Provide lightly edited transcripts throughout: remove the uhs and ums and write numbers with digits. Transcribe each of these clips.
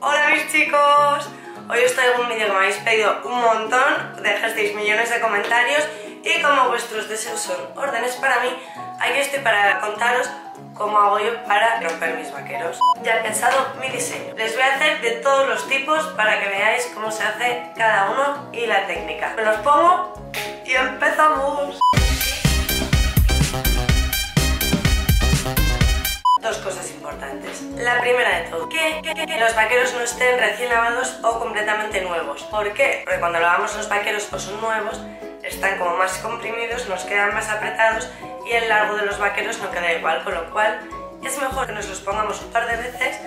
Hola mis chicos, hoy os traigo un vídeo que me habéis pedido un montón, dejasteis millones de comentarios y como vuestros deseos son órdenes para mí, aquí estoy para contaros cómo hago yo para romper mis vaqueros. Ya he pensado mi diseño, les voy a hacer de todos los tipos para que veáis cómo se hace cada uno y la técnica. Me los pongo y empezamos. Dos cosas importantes. La primera de todo, que los vaqueros no estén recién lavados o completamente nuevos. ¿Por qué? Porque cuando lavamos los vaqueros o son nuevos, están como más comprimidos, nos quedan más apretados y el largo de los vaqueros no queda igual, con lo cual es mejor que nos los pongamos un par de veces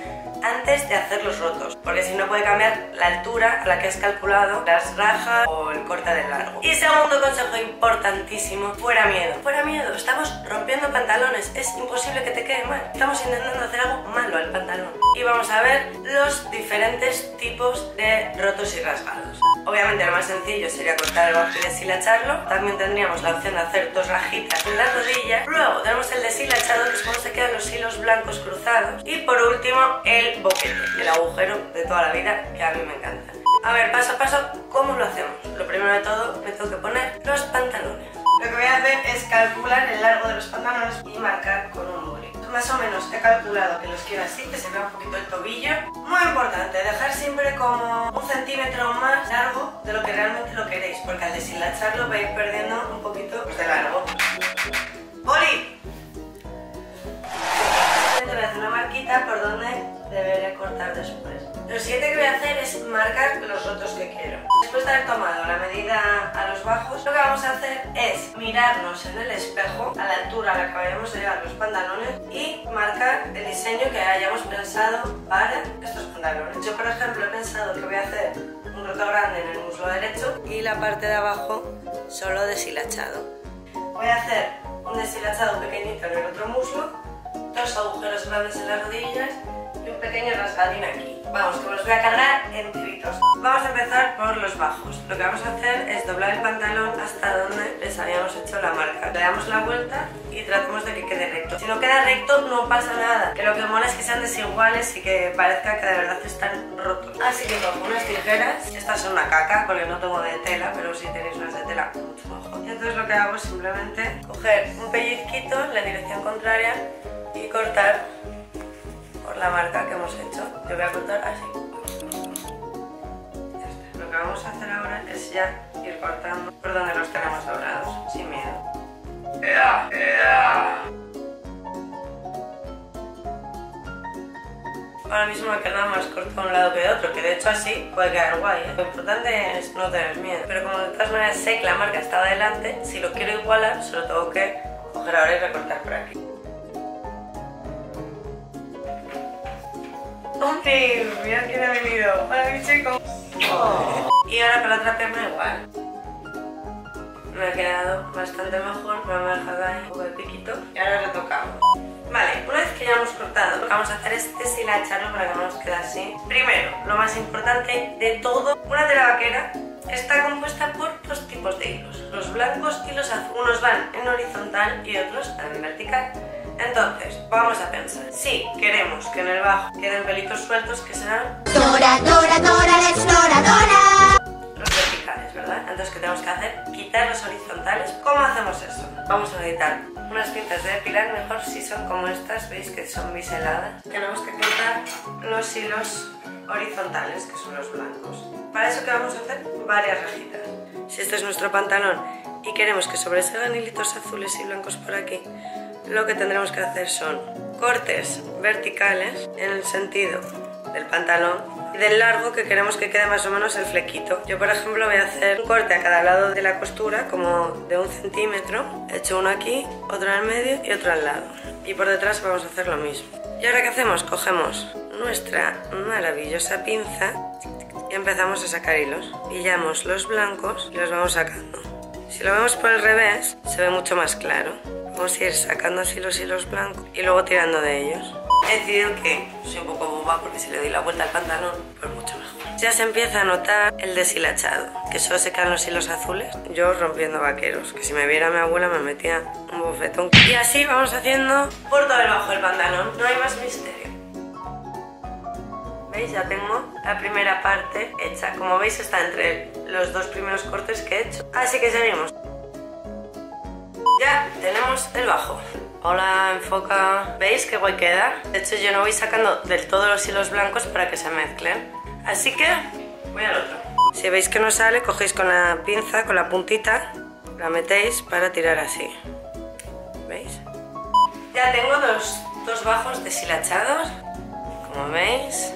antes de hacerlos rotos, porque si no puede cambiar la altura a la que has calculado, las rajas o el corte del largo. Y segundo consejo importantísimo, fuera miedo. Fuera miedo, estamos rompiendo pantalones, es imposible que te quede mal. Estamos intentando hacer algo malo al pantalón. Y vamos a ver los diferentes tipos de rotos y rasgados. Obviamente lo más sencillo sería cortar el bajo y deshilacharlo. También tendríamos la opción de hacer dos rajitas en las rodillas. Luego tenemos el deshilachado, que es como se quedan los hilos blancos cruzados. Y por último el boquete, el agujero de toda la vida, que a mí me encanta. A ver, paso a paso, ¿cómo lo hacemos? Lo primero de todo, me tengo que poner los pantalones. Lo que voy a hacer es calcular el largo de los pantalones y marcar con un boli. Más o menos he calculado que los quiero así, que se vea un poquito el tobillo. Muy importante, dejar siempre como un centímetro más largo de lo que realmente lo queréis, porque al deshilacharlo vais perdiendo un poquito de largo. ¡Boli! Voy a hacer una marquita por donde deberé cortar después. Lo siguiente que voy a hacer es marcar los rotos que quiero. Después de haber tomado la medida a los bajos, lo que vamos a hacer es mirarnos en el espejo a la altura a la que vayamos a llevar los pantalones y marcar el diseño que hayamos pensado para estos pantalones. Yo, por ejemplo, he pensado que voy a hacer un roto grande en el muslo derecho y la parte de abajo solo deshilachado. Voy a hacer un deshilachado pequeñito en el otro muslo, dos agujeros grandes en las rodillas y un pequeño rasgadín aquí. Vamos, que me los voy a cargar enteritos. Vamos a empezar por los bajos. Lo que vamos a hacer es doblar el pantalón hasta donde les habíamos hecho la marca. Le damos la vuelta y tratamos de que quede recto. Si no queda recto no pasa nada, que lo que mola es que sean desiguales y que parezca que de verdad están rotos. Así que cojo unas tijeras. Estas son una caca porque no tengo de tela, pero si tenéis unas de tela, mucho mejor. Y entonces lo que hago es simplemente coger un pellizquito en la dirección contraria y cortar por la marca que hemos hecho. Yo voy a cortar así. Ya está. Lo que vamos a hacer ahora es ya ir cortando por donde los tenemos doblados, sin miedo. Ahora mismo me queda más corto un lado que de otro, que de hecho así puede quedar guay, ¿eh? Lo importante es no tener miedo. Pero como de todas maneras sé que la marca está adelante, si lo quiero igualar solo tengo que coger ahora y recortar por aquí. ¡Un tip! Mirad quién ha venido. ¡Hola mis chicos! Oh. Y ahora para otra pierna igual. Me ha quedado bastante mejor, me ha dejado ahí un poco de piquito. Y ahora retocamos. Vale, una vez que ya hemos cortado, lo que vamos a hacer es deshilacharlo para que no nos quede así. Primero, lo más importante de todo, una tela vaquera está compuesta por dos tipos de hilos, los blancos y los azules. Unos van en horizontal y otros en vertical. Entonces, vamos a pensar, si queremos que en el bajo queden pelitos sueltos, que serán los verticales, ¿verdad? Entonces, ¿qué tenemos que hacer? Quitar los horizontales. ¿Cómo hacemos eso? Vamos a necesitar unas pinzas de depilar, mejor si son como estas, veis que son biseladas. Tenemos que cortar los hilos horizontales, que son los blancos. Para eso, ¿qué vamos a hacer? Varias rajitas. Si este es nuestro pantalón y queremos que sobresalgan hilitos azules y blancos por aquí, lo que tendremos que hacer son cortes verticales en el sentido del pantalón y del largo que queremos que quede más o menos el flequito. Yo, por ejemplo, voy a hacer un corte a cada lado de la costura, como de 1 centímetro. He hecho uno aquí, otro en el medio y otro al lado. Y por detrás vamos a hacer lo mismo. ¿Y ahora qué hacemos? Cogemos nuestra maravillosa pinza y empezamos a sacar hilos. Pillamos los blancos y los vamos sacando. Si lo vemos por el revés, se ve mucho más claro. Vamos a ir sacando así los hilos blancos y luego tirando de ellos. He decidido que soy un poco boba porque si le doy la vuelta al pantalón, pues mucho mejor. Ya se empieza a notar el deshilachado, que solo se quedan los hilos azules. Yo rompiendo vaqueros, que si me viera mi abuela me metía un bofetón. Y así vamos haciendo por todo el bajo del pantalón, no hay más misterio. ¿Veis? Ya tengo la primera parte hecha. Como veis, está entre los dos primeros cortes que he hecho. Así que seguimos. Ya tenemos el bajo. Hola, enfoca. ¿Veis qué guay queda? De hecho, yo no voy sacando del todo los hilos blancos para que se mezclen. Así que voy al otro. Si veis que no sale, cogéis con la pinza, con la puntita, la metéis para tirar así. ¿Veis? Ya tengo dos bajos deshilachados, como veis.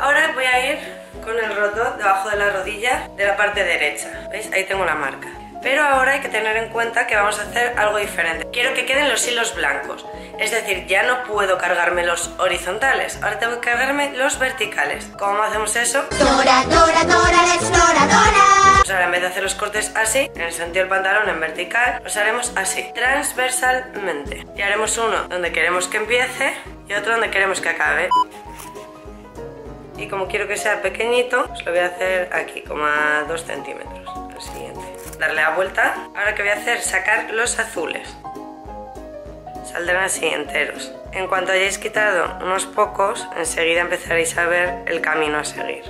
Ahora voy a ir con el rotor debajo de la rodilla de la parte derecha. ¿Veis? Ahí tengo la marca. Pero ahora hay que tener en cuenta que vamos a hacer algo diferente. Quiero que queden los hilos blancos, es decir, ya no puedo cargarme los horizontales, ahora tengo que cargarme los verticales. ¿Cómo hacemos eso? Dora, Dora, Dora, la exploradora. Pues ahora, en vez de hacer los cortes así, en el sentido del pantalón en vertical, los haremos así, transversalmente. Y haremos uno donde queremos que empiece y otro donde queremos que acabe. Y como quiero que sea pequeñito, pues lo voy a hacer aquí, como a 2 centímetros. El siguiente. Darle la vuelta. Ahora que voy a hacer, sacar los azules. Saldrán así, enteros. En cuanto hayáis quitado unos pocos, enseguida empezaréis a ver el camino a seguir.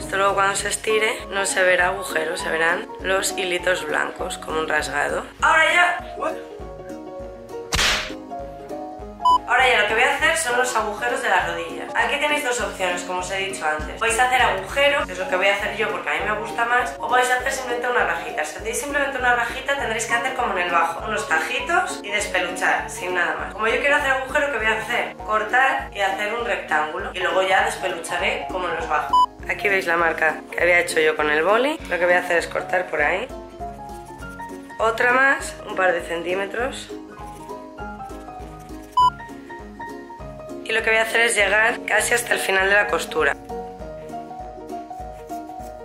Esto luego, cuando se estire, no se verá agujero, se verán los hilitos blancos, como un rasgado. Ahora ya... Ahora ya lo que voy a hacer son los agujeros de las rodillas. Aquí tenéis dos opciones, como os he dicho antes. Vais a hacer agujeros, que es lo que voy a hacer yo porque a mí me gusta más, o vais a hacer simplemente una rajita. Si hacéis simplemente una rajita, tendréis que hacer como en el bajo, unos tajitos y despeluchar, sin nada más. Como yo quiero hacer agujero, ¿qué voy a hacer? Cortar y hacer un rectángulo, y luego ya despelucharé como en los bajos. Aquí veis la marca que había hecho yo con el boli. Lo que voy a hacer es cortar por ahí. Otra más, un par de centímetros. Y lo que voy a hacer es llegar casi hasta el final de la costura.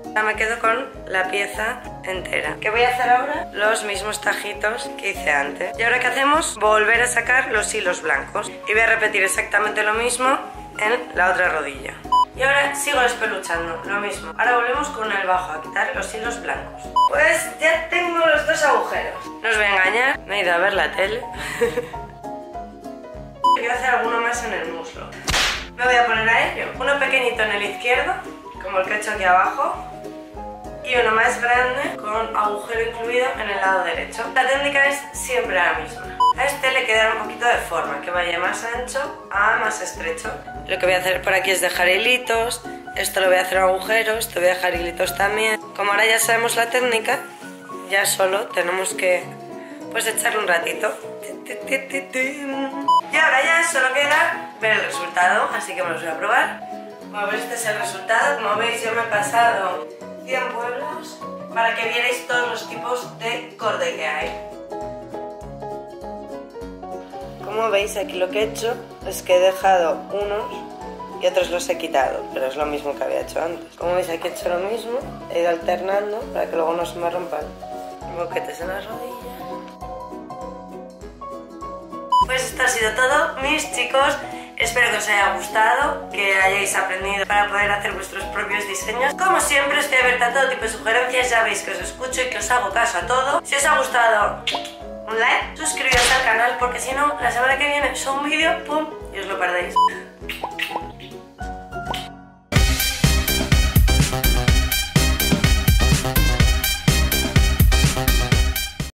Ahora me quedo con la pieza entera. ¿Qué voy a hacer ahora? Los mismos tajitos que hice antes. Y ahora, ¿qué hacemos? Volver a sacar los hilos blancos. Y voy a repetir exactamente lo mismo en la otra rodilla. Y ahora sigo despeluchando, lo mismo. Ahora volvemos con el bajo, a quitar los hilos blancos. Pues ya tengo los dos agujeros. No os voy a engañar, me he ido a ver la tele. Voy a hacer alguno más en el muslo. Me voy a poner a ello. Uno pequeñito en el izquierdo, como el que he hecho aquí abajo, y uno más grande con agujero incluido en el lado derecho. La técnica es siempre la misma. A este le quedará un poquito de forma, que vaya más ancho a más estrecho. Lo que voy a hacer por aquí es dejar hilitos, esto lo voy a hacer agujeros, te voy a dejar hilitos también. Como ahora ya sabemos la técnica, ya solo tenemos que pues echarle un ratito. Y ahora ya solo queda ver el resultado, así que me los voy a probar. Bueno, pues este es el resultado. Como veis, yo me he pasado 100 pueblos para que vierais todos los tipos de corde que hay. Como veis, aquí lo que he hecho es que he dejado unos y otros los he quitado, pero es lo mismo que había hecho antes. Como veis, aquí he hecho lo mismo, he ido alternando para que luego no se me rompan boquetes en las rodillas. Pues esto ha sido todo, mis chicos. Espero que os haya gustado, que hayáis aprendido para poder hacer vuestros propios diseños. Como siempre, estoy abierta a todo tipo de sugerencias. Ya veis que os escucho y que os hago caso a todo. Si os ha gustado, un like, suscribiros al canal, porque si no, la semana que viene subo un vídeo, ¡pum!, y os lo perdéis.